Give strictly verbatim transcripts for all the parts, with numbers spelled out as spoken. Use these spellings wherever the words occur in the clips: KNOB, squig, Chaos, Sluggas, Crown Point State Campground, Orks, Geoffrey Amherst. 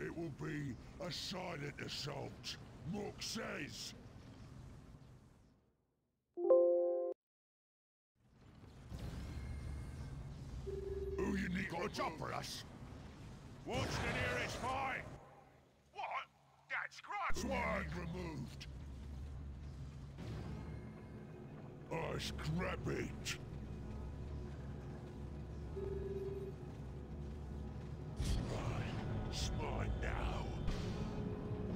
It will be a silent assault, Mook says. Who you need got a job for us? What's the nearest fight? What? That's Grant's work! Removed. I scrap it. Smite now.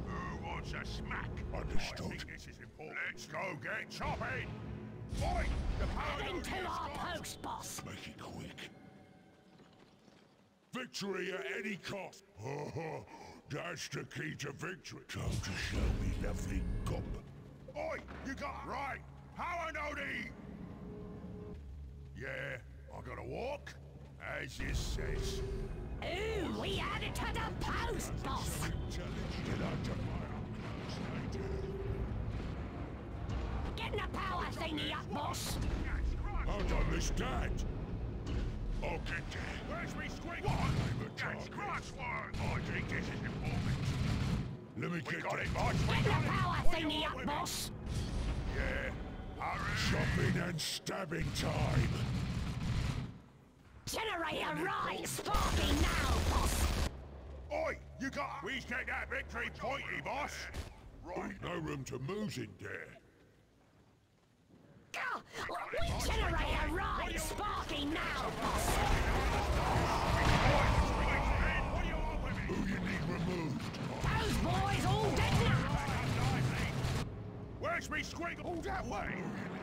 Who wants a smack? Understood. I think this is important. Let's go get chopping! Fight! The power of the our post, boss! Make it quick. Victory at any cost! Ha ha! That's the key to victory. Time to show me lovely gob. Oi! You got it right! Power Nodi! Yeah, I gotta walk, as you says. Ooh, we had it to the post, boss! Get out of my arms, getting the power thingy up, boss! Hold on, this dad! I'll get there! Where's me squeak? What? That's Grant's work! I think this is important. Let me we get got it, boss! Get the power thingy up, boss! Yeah, hurry! Chopping and stabbing time! Generator rise, sparking now, boss! Oi, you got- We take that victory pointy, boss! Right, no room to move in there. Gah! We generator rise, sparking now, boss! Who you need removed? Those boys all dead now! Where's me squig all that way?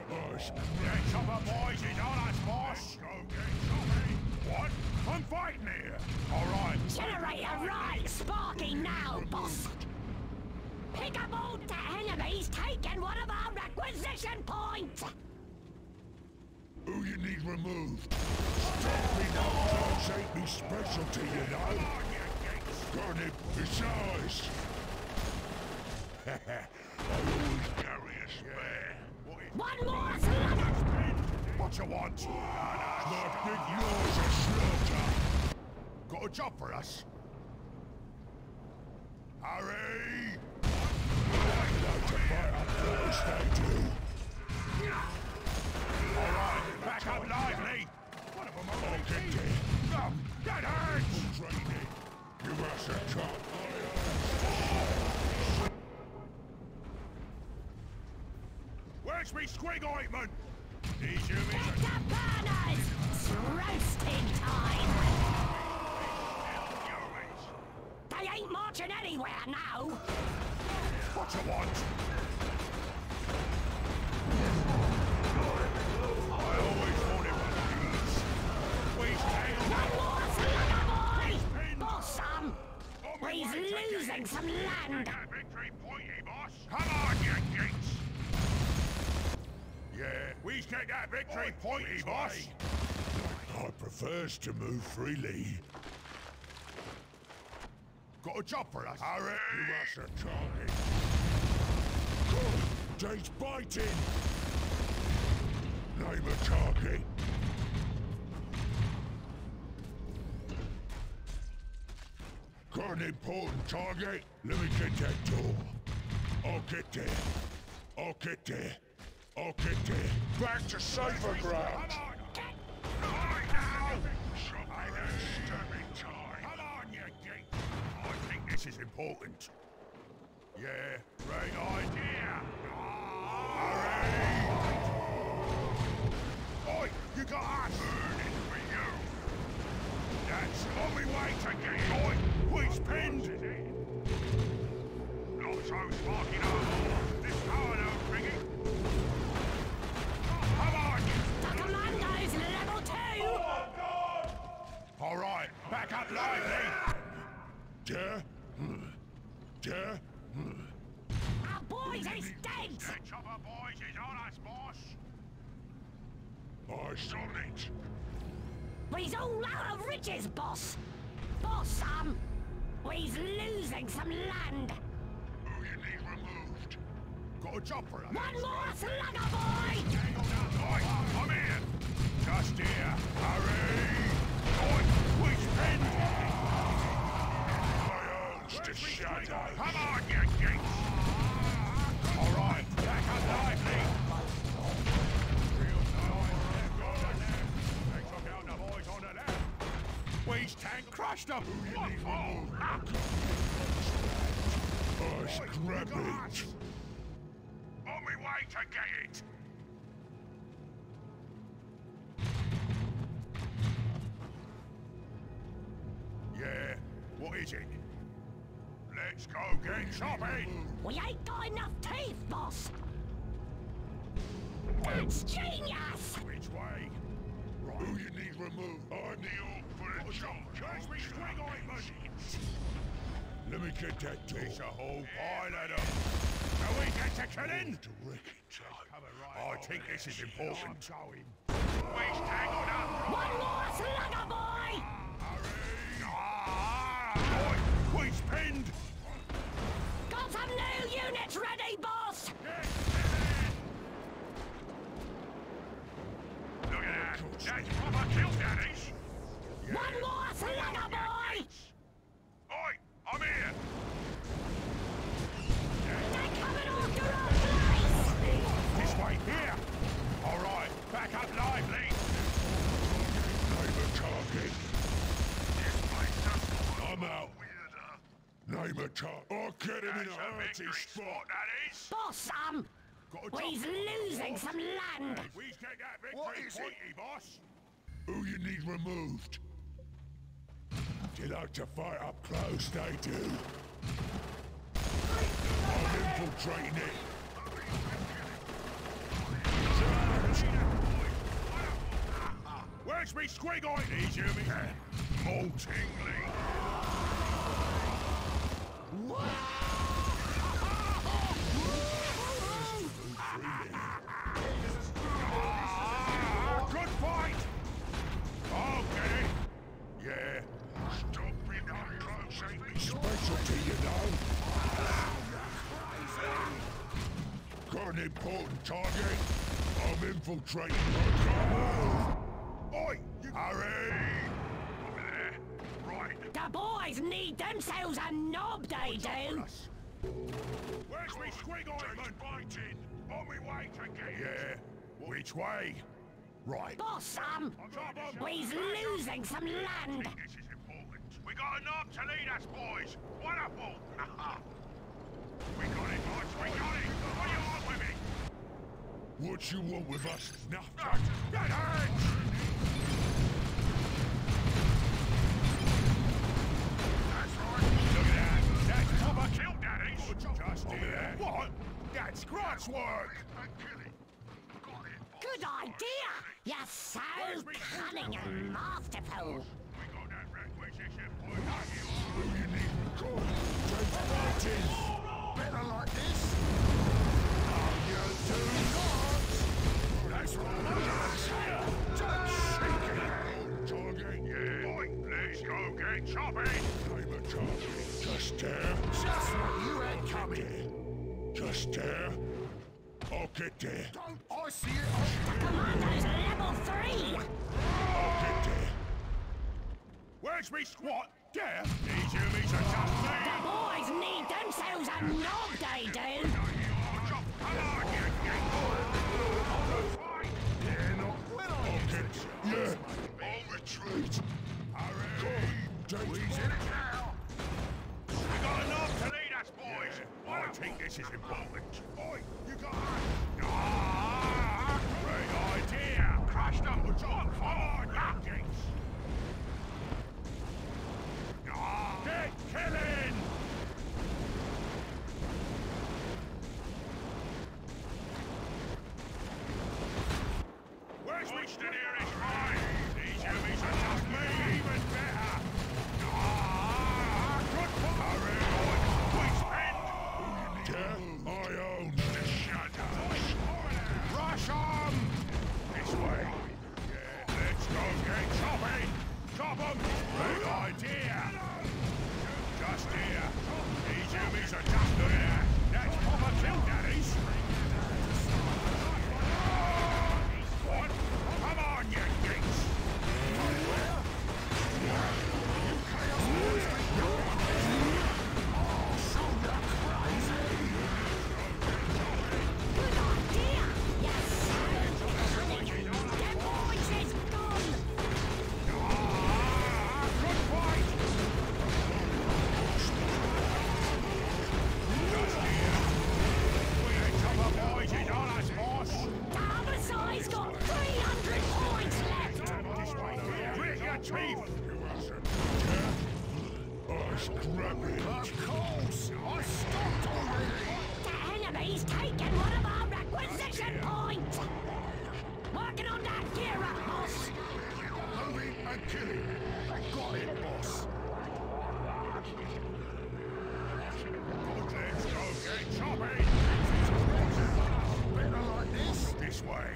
That chopper boys is on us, boss! Go get chopping! What? I'm fighting here! Alright! Generator rise! Sparking now, boss! Pick up all the enemies taking one of our requisition points! Who you need removed? Stop me now! Don't take me specialty, you know! Got him! It's ours! I always carry a spare! One more slugger! What you want? No, no, big yours a slaughter. Got a job for us? Hurry! I know to fire up first, they do. All right, back up lively. One of them already kicked it. No, that hurts. You must have cut. Where's me squig ointment? These humans are burners! It's roasting time! They ain't marching anywhere now! What you want? I always thought it was these! We've taken one more slugger, boy! Boss, Sam! Um, he's losing some land! Victory pointy, boss! Come on, you geeks! Yeah, we take that victory oh, pointy, boss! I prefers to move freely. Got a job for us? Hurry! You us a target. Good! Days biting! Name a target. Got an important target? Let me get that door. I'll get there. I'll get there. I'll get there. Back to safer ground. Come on! Get right now! I don't stop in time. Come on, you geek! I think this is important. Yeah, great idea. Hurry! Oi, you got us. Burning for you. That's the only way to get oi. We's pinned. Not so sparking up. This power don't bring it. Come on! The commando's level two! Oh my god! Alright, back up lively! Duh? Duh? Our boys is dead! The chopper boys is on us, boss! I saw it! We's all out of riches, boss! Boss, Sam! Um, we's losing some land! Who you need removed? Got a job for us! One more slugger, boy! Oi, I'm here! Just here! Hurry! Oi, which pen? My own tank crushed them! What for? Us grab it! On my way to get it! Yeah, what is it? Let's go get shopping! We ain't got enough teeth, boss! That's genius! Which way? Right. Who you need removed? I kneel for a job. Catch me swing on it. Let me get that door. It's a whole pile of them. Shall we get to killing? To wreck it. I think this is important. We tangled up. One more slugger, boy! Hurry! Ah, boy, we's pinned. Got some new units ready, boss. That's proper kill daddies! Yeah. One more slugger, boy! Oi! I'm here! They're coming after our place! This way, here! Alright, back up lively! Name a target! This place doesn't I'm out! Weirder. Name a target! I'll get him in a hearty spot, that is! Boss, um... Well, he's losing some land! We get that victory pointy, boss! Who you need removed? They like to fight up close, they do. I'm infiltrating it! Where's me squiggle? He's you me! Moltingly! What? Specialty, you know. Got an important target. I'm infiltrating. I can't move. Oi! Hurry! Over there. Right. The boys need themselves a knob, they do. Where's me squig ointment? Biting. On me way to get it. Yeah. Which way? Right. Boss, um, we's losing some land. We got a knob to lead us, boys! Wonderful! We got it, boys! We got it! What do you want with it? What you want with us? Nothing! Get it! That's right! Look at that! That's proper kill, daddies! Just do that! What? That's Grot's work! Good idea! You're so cunning and masterful! Who you need record? Take the parties! Better like this? Are you two gods? That's right! Don't shake it! Target, yeah! Boy, let's go get chopping! I'm a target. Just there. Just what you had coming! Just there. I'll get there. Don't I see it? The commando's level three! I'll get there. Where's me squat? There! These humans are tough men! The boys need themselves a knob, they do! They're not well. Yeah! I'll retreat! Hurry! We got a knob to lead us, boys! Yeah. I think this is important! Oi! You got it! Ah! Great idea! Crushed up with John! Hard! Get killing! Where's my steady is mine? These enemies are just me even better! Ah, good for hurry, boy! Please end! Yeah, I own the shadows! Rush on! This way! Yeah, let's go get chopping! Just grab it. Of course! I stopped already! The enemy's taken one of our requisition points! Working on that gear up, boss! Loading and killing! Got it, boss! Good, let's go get choppy! Better like this? This way.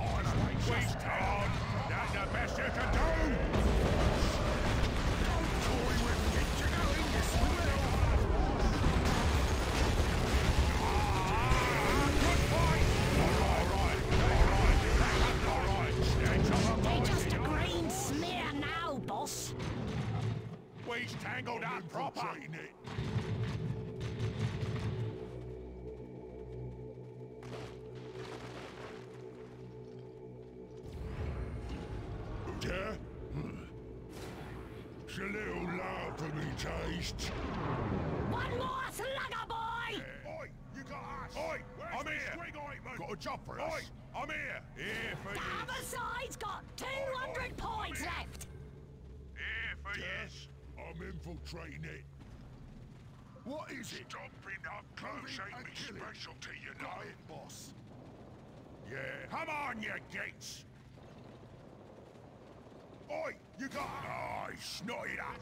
On a waste hard! That's the best you can do! Don't toy with me, you know you will! Ah, good fight! Alright, alright, that's alright! Snatch on a boy! They're just a green smear now, boss! We's tangled up proper! Yeah? It's a little loud for me taste. One more slugger, boy! Yeah. Oi, you got us! Oi, where's I'm here! Ointment? Got a job for us? Oi, I'm here! Here for the you! The other side's got two hundred oi, oi, points left! Here for yes, you. I'm infiltrating it. What is it? Stomping up close ain't me specialty, you know. Got it, boss. Yeah. Come on, you geeks! Oi, you got it! Nice! Not it up!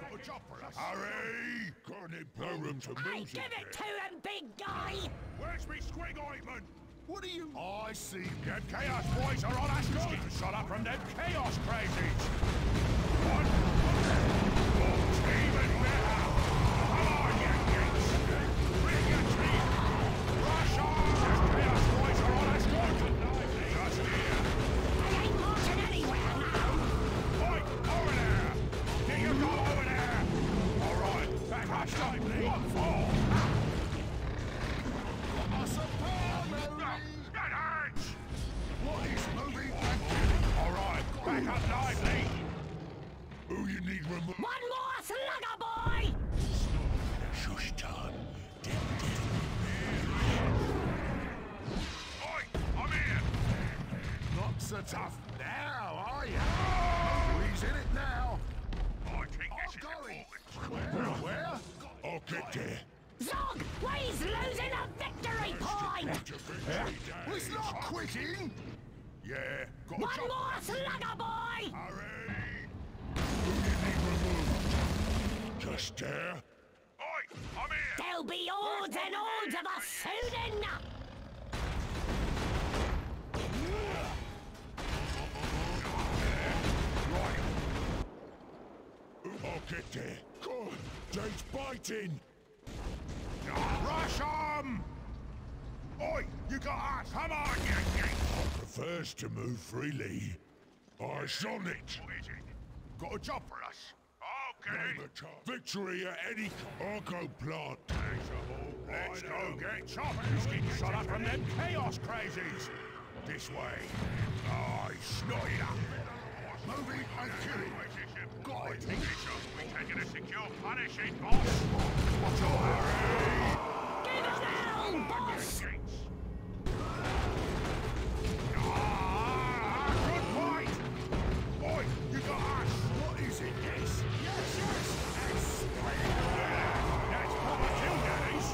Got a job for us! Hurry! Got any problems to hey, music? Give it to him, big guy! Where's me squig ointment? What are you... I see... Them Chaos boys are on us! Getting shot up from them Chaos crazies! One... What's even better! Come on, you geeks! Bring your team! Rush on! Them Chaos boys are on us! Just here! I ain't marching anywhere now! Over there! Here you go, over there! Alright, back up, stop me! What for? Got us a power, Mary! That hurts! What is moving back? Alright, back up lively! Who you need removal? One more slugger, boy! Shush time. Dead, dead. Oi, I'm here! Not so tough now, are you? He's in it now! I think this is important. Where? Where? I'll get there. Zog! We's losing a victory point! Yeah. It's not quitting! Yeah, got one job. More slugger, boy! Hurry! Who do you need removed? Just there? Oi! I'm here! There'll be odds and odds of us soon enough! I'll get there. Good. Jake's biting. Rush on! Oi, you got us. Come on, you geeks. I prefers to move freely. I shall it. What is it? Got a job for us. Okay. Victory at any Arco plant. Let's go get chopped. Who's getting shot up from them Chaos crazies? This way. I snot it up. Moving and killing. God, it. We're taking a secure punishing, boss! What's your hurry? Give us down, boss! Ah, good fight! Oi, you got us! What is it, yes? Yes, yes! That's... That's proper kill, Dennis!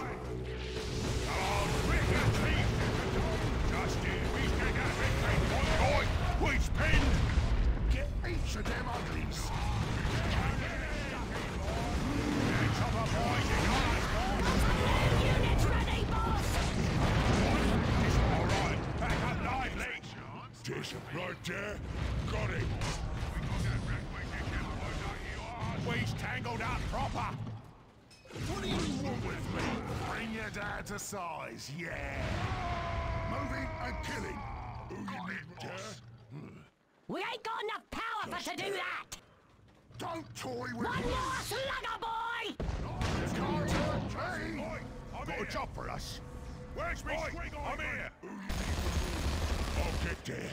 Oh, bring your team! Just here, we've taken a victory point! Oi, we've pinned! Get each of them uglies! Right there, got him. We got that requisition, boy, don't you ask? We's tangled up proper. What do you want with me? Bring your dad to size, yeah. Moving and killing. Who you need, boss? We ain't got enough power Just for to do that. Don't toy with me. One more slugger, boy! Oi, got here. A job for us. Where's me? Oi, I'm, I'm here. I'll get there.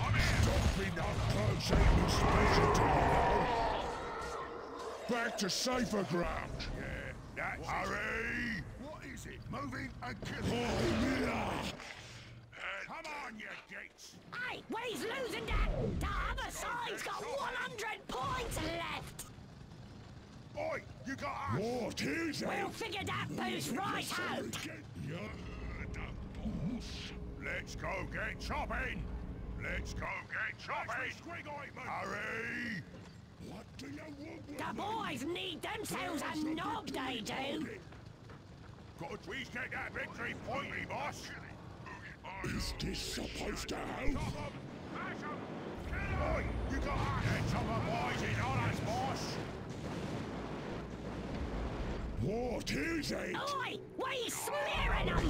I'm in! Stop me now, close ain't me specialty! Back to safer ground! Yeah, that's... Hurry! What is it? Moving and killing! Oh, yeah! Come on, you geeks! Hey, we's losing that! The other side's got one hundred points left! What is it? We'll figure that booze right out! Let's go get chopping! Let's go get chopping! Hurry! What do you want? The boys need themselves a knob, they do! Could we get that victory pointy, boss? Is this supposed to help? Boy, you got our heads up, boys, it's on us, boss! What is it? Oi! What are you smearing on? Right,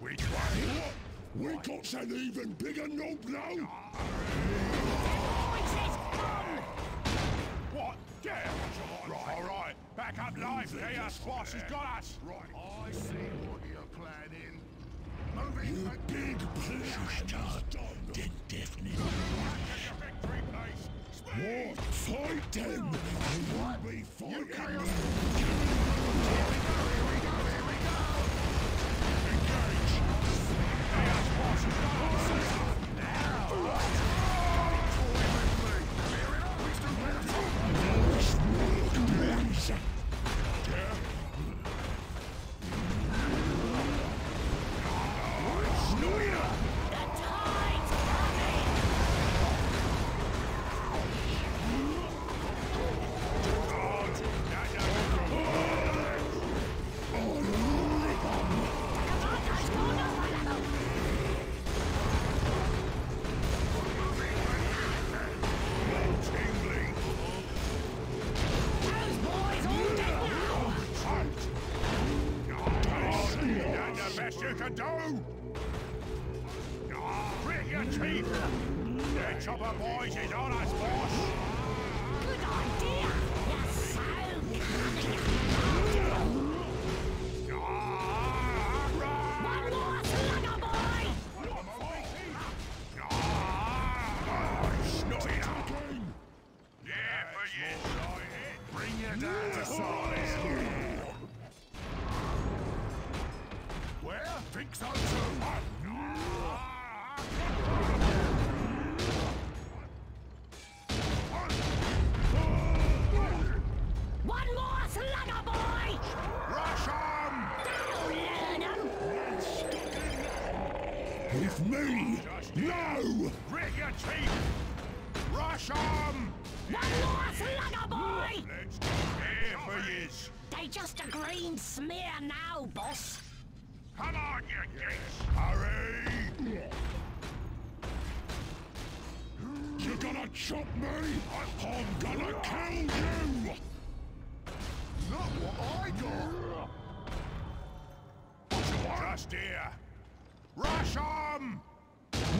which way? We right. Got an even bigger knob now! Boys, it's gone! What? Yeah! Right, alright, back up live, Chaos, boss has got us! Right, I see what you're planning. You big bastard! Did definitely. What? Fight them! They won't be fighting! You can't. Here we go! Here we go! Here we go! Engage! Chaos boss is gone! Now! Clear it up! He's too Rush 'em!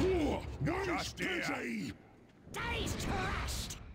War, no pity! Day's trashed!